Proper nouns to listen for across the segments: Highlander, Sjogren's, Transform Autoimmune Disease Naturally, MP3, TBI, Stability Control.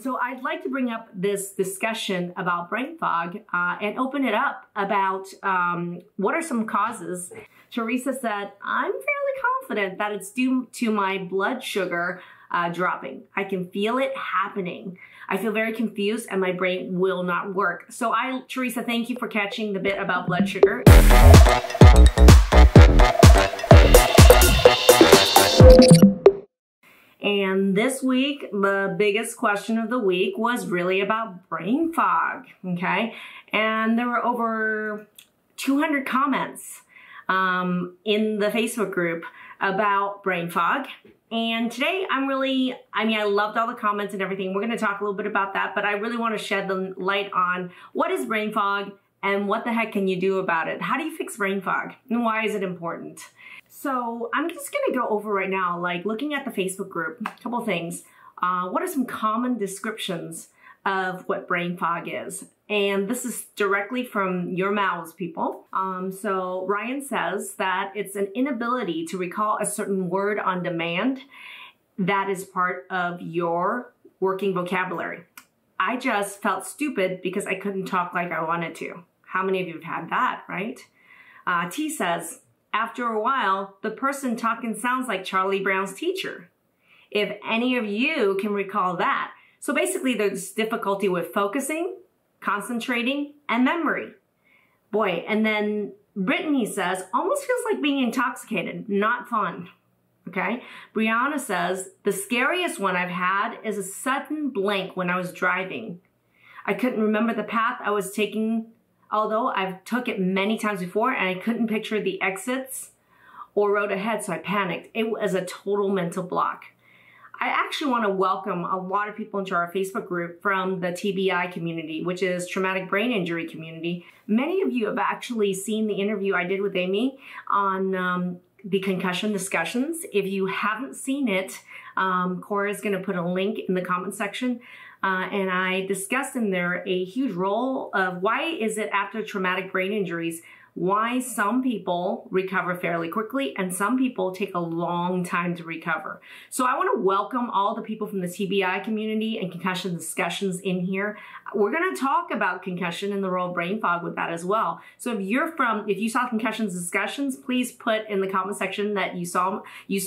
So I'd like to bring up this discussion about brain fog and open it up about what are some causes. Teresa said, I'm fairly confident that it's due to my blood sugar dropping. I can feel it happening. I feel very confused and my brain will not work. So Teresa, thank you for catching the bit about blood sugar. And this week, the biggest question of the week was really about brain fog, okay? And there were over 200 comments in the Facebook group about brain fog. And today I'm really, I loved all the comments and everything. We're gonna talk a little bit about that, but I really wanna shed the light on what is brain fog and what the heck can you do about it? How do you fix brain fog and why is it important? So I'm just gonna go over right now, like looking at the Facebook group, a couple things. What are some common descriptions of what brain fog is? And this is directly from your mouths, people. So Ryan says that it's an inability to recall a certain word on demand that is part of your working vocabulary. I just felt stupid because I couldn't talk like I wanted to. How many of you have had that, right? T says, after a while, the person talking sounds like Charlie Brown's teacher. If any of you can recall that. So basically there's difficulty with focusing, concentrating, and memory. Boy, and then Brittany says, almost feels like being intoxicated, not fun. Okay, Brianna says, the scariest one I've had is a sudden blank when I was driving. I couldn't remember the path I was taking, although I've took it many times before and I couldn't picture the exits or road ahead, so I panicked. It was a total mental block. I actually want to welcome a lot of people into our Facebook group from the TBI community, which is traumatic brain injury community. Many of you have actually seen the interview I did with Amy on the concussion discussions. If you haven't seen it, Cora's going to put a link in the comment section. And I discussed in there a huge role of why is it after traumatic brain injuries, why some people recover fairly quickly and some people take a long time to recover. So I want to welcome all the people from the TBI community and concussion discussions in here. We're going to talk about concussion and the role of brain fog with that as well. So if you saw concussions discussions, please put in the comment section that you saw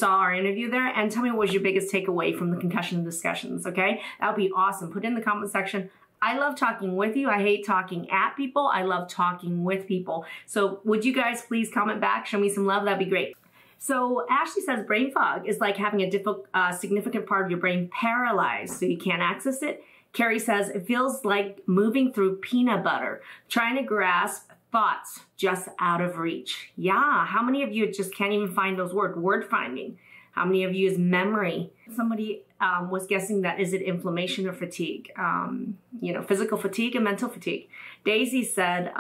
our interview there and tell me what was your biggest takeaway from the concussion discussions, okay? That would be awesome. Put it in the comment section. I love talking with you. I hate talking at people. I love talking with people. So would you guys please comment back, show me some love, that'd be great. So Ashley says brain fog is like having a significant part of your brain paralyzed so you can't access it. Carrie says it feels like moving through peanut butter, trying to grasp thoughts just out of reach. Yeah, how many of you just can't even find those words, word finding? How many of you is memory? Somebody was guessing that is it inflammation or fatigue? You know, physical fatigue and mental fatigue. Daisy said,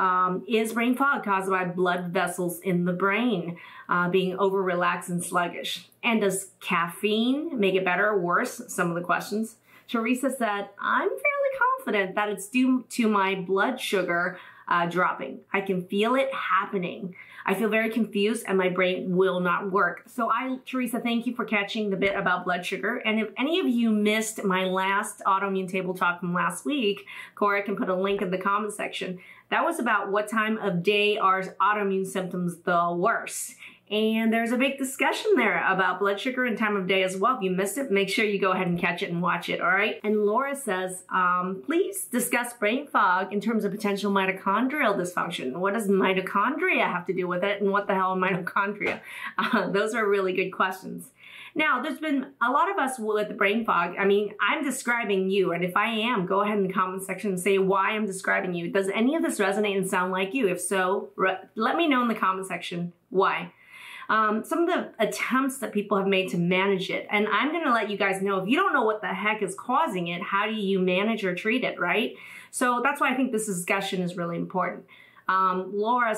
is brain fog caused by blood vessels in the brain being over relaxed and sluggish? And does caffeine make it better or worse? Some of the questions. Teresa said, I'm fairly confident that it's due to my blood sugar dropping. I can feel it happening. I feel very confused and my brain will not work. So Teresa, thank you for catching the bit about blood sugar. And if any of you missed my last autoimmune table talk from last week, Cora can put a link in the comment section. That was about what time of day are autoimmune symptoms the worst. And there's a big discussion there about blood sugar and time of day as well. If you missed it, make sure you go ahead and catch it and watch it, all right? And Laura says, please discuss brain fog in terms of potential mitochondrial dysfunction. What does mitochondria have to do with it? And what the hell are mitochondria? Those are really good questions. Now, there's been a lot of us with brain fog. I mean, I'm describing you, and if I am, go ahead in the comment section and say why I'm describing you. Does any of this resonate and sound like you? If so, let me know in the comment section why. Some of the attempts that people have made to manage it, and I'm going to let you guys know, if you don't know what the heck is causing it, how do you manage or treat it, right? So that's why I think this discussion is really important. Laura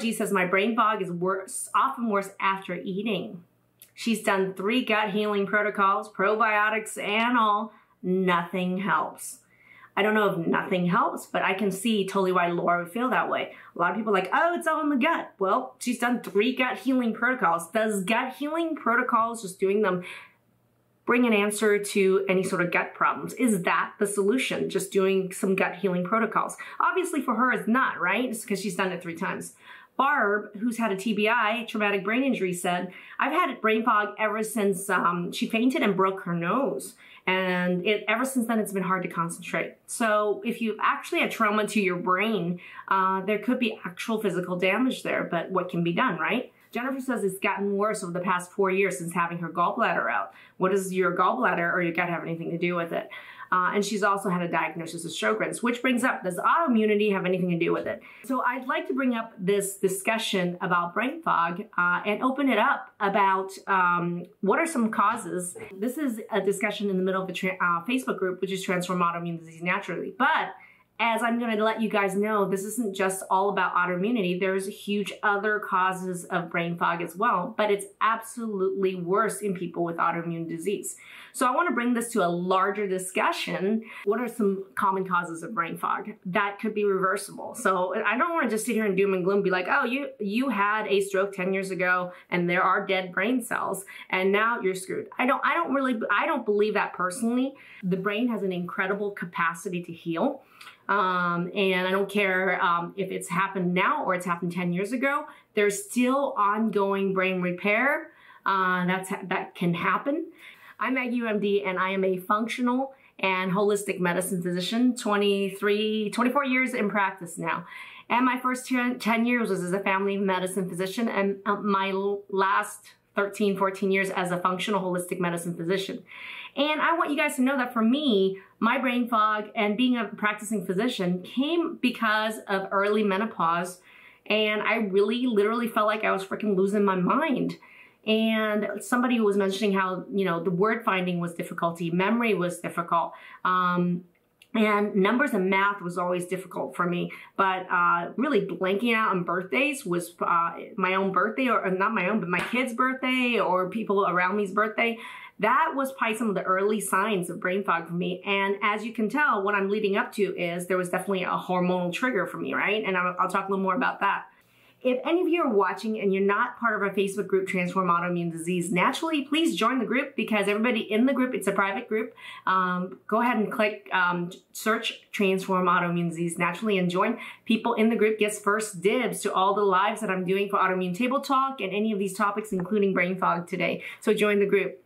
G says, my brain fog is worse, often worse after eating. She's done 3 gut healing protocols, probiotics and all, nothing helps. I don't know if nothing helps, but I can see totally why Laura would feel that way. A lot of people are like, oh, it's all in the gut. Well, she's done 3 gut healing protocols. Does gut healing protocols, just doing them, bring an answer to any sort of gut problems. Is that the solution? Just doing some gut healing protocols? Obviously for her, it's not, right? It's because she's done it 3 times. Barb, who's had a TBI, traumatic brain injury, said, I've had brain fog ever since she fainted and broke her nose. And ever since then, it's been hard to concentrate. So if you've actually had trauma to your brain, there could be actual physical damage there, but what can be done, right? Jennifer says it's gotten worse over the past 4 years since having her gallbladder out. What does your gallbladder or your gut have anything to do with it? And she's also had a diagnosis of Sjogren's, which brings up, does autoimmunity have anything to do with it? So I'd like to bring up this discussion about brain fog and open it up about what are some causes. This is a discussion in the middle of a Facebook group, which is Transform Autoimmune Disease Naturally. But as I'm going to let you guys know, this isn't just all about autoimmunity. There's huge other causes of brain fog as well, but it's absolutely worse in people with autoimmune disease. So I want to bring this to a larger discussion. What are some common causes of brain fog that could be reversible? So I don't want to just sit here and doom and gloom and be like, oh, you had a stroke 10 years ago and there are dead brain cells and now you're screwed. I don't believe that personally. The brain has an incredible capacity to heal. And I don't care if it's happened now or it's happened 10 years ago, there's still ongoing brain repair that can happen. I'm Maggie Yu, MD, and I am a functional and holistic medicine physician, 24 years in practice now. And my first 10 years was as a family medicine physician, and my last 13, 14 years as a functional holistic medicine physician. And I want you guys to know that for me, my brain fog and being a practicing physician came because of early menopause. And I really literally felt like I was freaking losing my mind. And somebody was mentioning how, you know, the word finding was difficult, memory was difficult. And numbers and math was always difficult for me, but really blanking out on birthdays was my own birthday, or not my own, but my kid's birthday or people around me's birthday. That was probably some of the early signs of brain fog for me. And as you can tell, what I'm leading up to is there was definitely a hormonal trigger for me, right? And I'll talk a little more about that. If any of you are watching and you're not part of our Facebook group, Transform Autoimmune Disease Naturally, please join the group because everybody in the group, it's a private group. Go ahead and click search Transform Autoimmune Disease Naturally and join. People in the group gets first dibs to all the lives that I'm doing for Autoimmune Table Talk and any of these topics, including brain fog today. So join the group.